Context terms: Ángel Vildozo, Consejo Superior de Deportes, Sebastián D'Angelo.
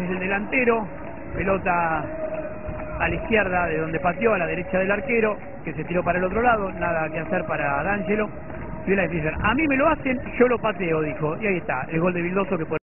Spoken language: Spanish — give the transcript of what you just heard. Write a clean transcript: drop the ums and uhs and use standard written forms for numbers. Desde el delantero, pelota a la izquierda de donde pateó, a la derecha del arquero, que se tiró para el otro lado, nada que hacer para D'Angelo. Y la decisión, a mí me lo hacen, yo lo pateo, dijo. Y ahí está, el gol de Vildozo que por